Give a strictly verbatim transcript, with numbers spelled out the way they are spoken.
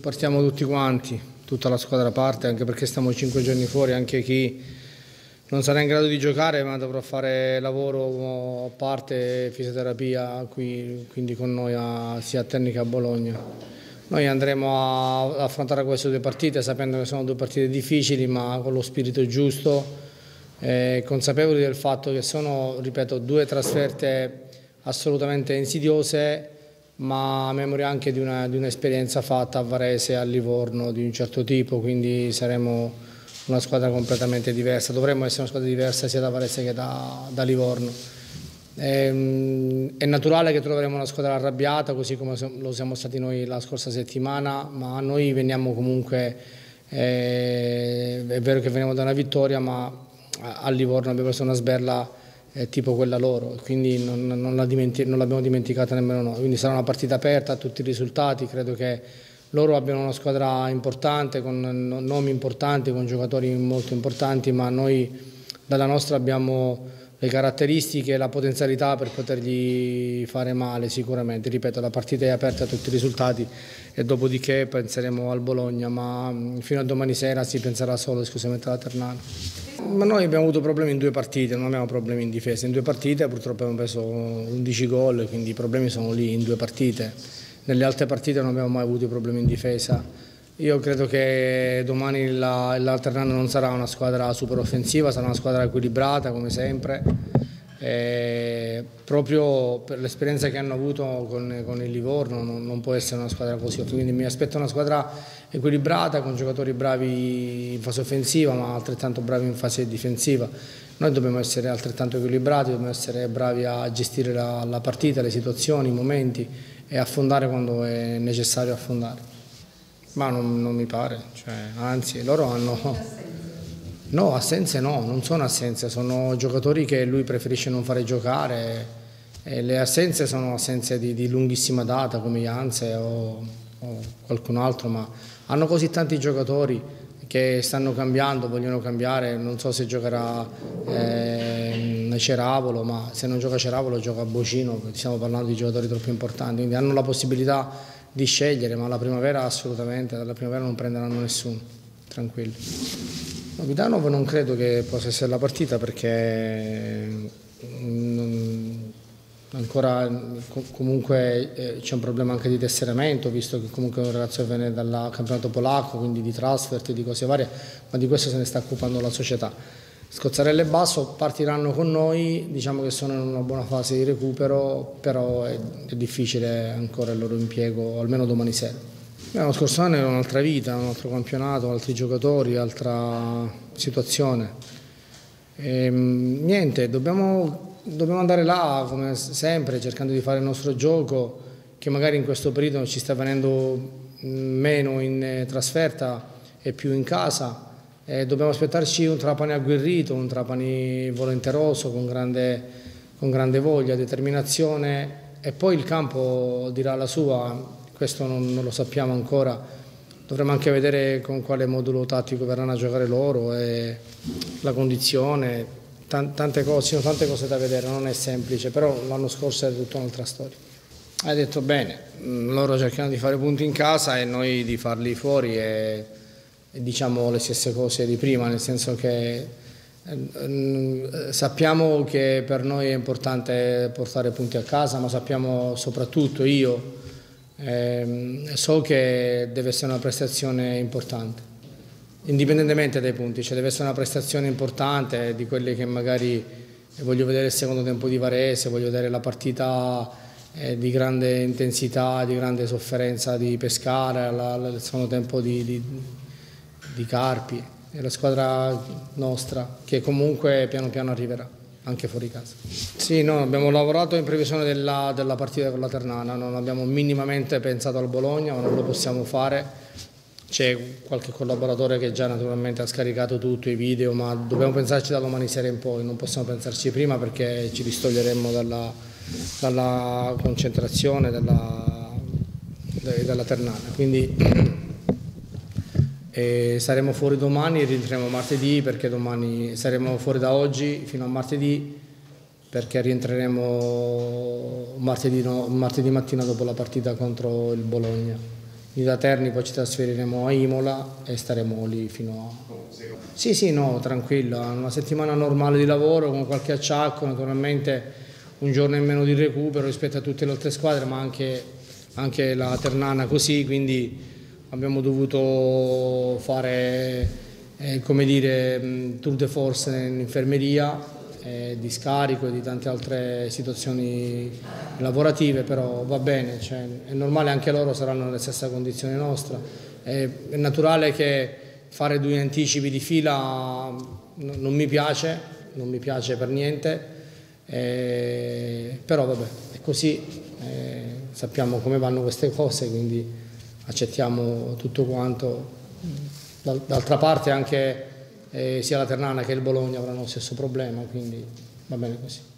Partiamo tutti quanti, tutta la squadra parte, anche perché stiamo cinque giorni fuori, anche chi non sarà in grado di giocare ma dovrà fare lavoro a parte, fisioterapia qui, quindi con noi a, sia a Terni che a Bologna. Noi andremo a affrontare queste due partite sapendo che sono due partite difficili ma con lo spirito giusto, eh, consapevoli del fatto che sono, ripeto, due trasferte assolutamente insidiose, ma a memoria anche di un'esperienza fatta a Varese, a Livorno di un certo tipo, quindi saremo una squadra completamente diversa, dovremmo essere una squadra diversa sia da Varese che da, da Livorno. È, è naturale che troveremo una squadra arrabbiata, così come lo siamo stati noi la scorsa settimana, ma noi veniamo comunque, eh, è vero che veniamo da una vittoria, ma a, a Livorno abbiamo preso una sberla tipo quella loro, quindi non, non l'abbiamo dimenticata nemmeno noi, quindi sarà una partita aperta a tutti i risultati. Credo che loro abbiano una squadra importante, con nomi importanti, con giocatori molto importanti, ma noi dalla nostra abbiamo le caratteristiche e la potenzialità per potergli fare male sicuramente. Ripeto, la partita è aperta a tutti i risultati e dopodiché penseremo al Bologna, ma fino a domani sera si penserà solo esclusivamente alla Ternana. Ma noi abbiamo avuto problemi in due partite, non abbiamo problemi in difesa. In due partite purtroppo abbiamo preso undici gol, quindi i problemi sono lì in due partite. Nelle altre partite non abbiamo mai avuto problemi in difesa. Io credo che domani la, la Ternana non sarà una squadra super offensiva, sarà una squadra equilibrata come sempre. E proprio per l'esperienza che hanno avuto con, con il Livorno non, non può essere una squadra così, quindi mi aspetto una squadra equilibrata con giocatori bravi in fase offensiva ma altrettanto bravi in fase difensiva. Noi dobbiamo essere altrettanto equilibrati, dobbiamo essere bravi a gestire la, la partita, le situazioni, i momenti e affondare quando è necessario affondare, ma non, non mi pare, cioè, anzi loro hanno... No, assenze no, non sono assenze, sono giocatori che lui preferisce non fare giocare. E le assenze sono assenze di, di lunghissima data come Ianze o, o qualcun altro, ma hanno così tanti giocatori che stanno cambiando, vogliono cambiare. Non so se giocherà eh, Ceravolo, ma se non gioca Ceravolo gioca Bocino, stiamo parlando di giocatori troppo importanti, quindi hanno la possibilità di scegliere, ma alla primavera assolutamente, alla primavera non prenderanno nessuno, tranquilli. Vidanovo non credo che possa essere la partita perché non, ancora comunque c'è un problema anche di tesseramento, visto che comunque è un ragazzo che viene dal campionato polacco, quindi di transfert e di cose varie, ma di questo se ne sta occupando la società. Scozzarella e Basso partiranno con noi, diciamo che sono in una buona fase di recupero, però è, è difficile ancora il loro impiego, almeno domani sera. L'anno scorso anno era un'altra vita, un altro campionato, altri giocatori, altra situazione. E, niente, dobbiamo, dobbiamo andare là come sempre, cercando di fare il nostro gioco, che magari in questo periodo ci sta venendo meno in trasferta e più in casa. E dobbiamo aspettarci un Trapani agguerrito, un Trapani volenteroso, con grande, con grande voglia, determinazione, e poi il campo dirà la sua. Questo non, non lo sappiamo ancora, dovremo anche vedere con quale modulo tattico verranno a giocare loro, e la condizione, tan, tante cose, sono tante cose da vedere, non è semplice, però l'anno scorso era tutta un'altra storia. Hai detto bene, loro cercano di fare punti in casa e noi di farli fuori e, e diciamo le stesse cose di prima, nel senso che sappiamo che per noi è importante portare punti a casa, ma sappiamo soprattutto io, Eh, so che deve essere una prestazione importante, indipendentemente dai punti, cioè deve essere una prestazione importante di quelle che magari voglio vedere il secondo tempo di Varese, voglio vedere la partita eh, di grande intensità, di grande sofferenza di Pescara, la, la, il secondo tempo di, di, di Carpi e la squadra nostra che comunque piano piano arriverà. Anche fuori casa. Sì, no, abbiamo lavorato in previsione della, della partita con la Ternana, non abbiamo minimamente pensato al Bologna, ma non lo possiamo fare. C'è qualche collaboratore che già naturalmente ha scaricato tutto, i video, ma dobbiamo pensarci da domani sera in poi, non possiamo pensarci prima perché ci distoglieremmo dalla, dalla concentrazione della, della Ternana. Quindi e saremo fuori domani e rientriamo martedì, perché domani saremo fuori da oggi fino a martedì, perché rientreremo martedì, no, martedì mattina dopo la partita contro il Bologna. da Terni poi ci trasferiremo a Imola e staremo lì fino a... Sì, sì, no, tranquillo, una settimana normale di lavoro con qualche acciacco, naturalmente un giorno in meno di recupero rispetto a tutte le altre squadre, ma anche, anche la Ternana così, quindi abbiamo dovuto fare, eh, come dire, tour de force in infermeria, eh, di scarico e di tante altre situazioni lavorative, però va bene, cioè, è normale, anche loro saranno nella stessa condizione nostra, è, è naturale che fare due anticipi di fila non mi piace, non mi piace per niente, eh, però vabbè, è così, eh, sappiamo come vanno queste cose, quindi accettiamo tutto quanto. D'altra parte anche eh, sia la Ternana che il Bologna avranno lo stesso problema, quindi va bene così.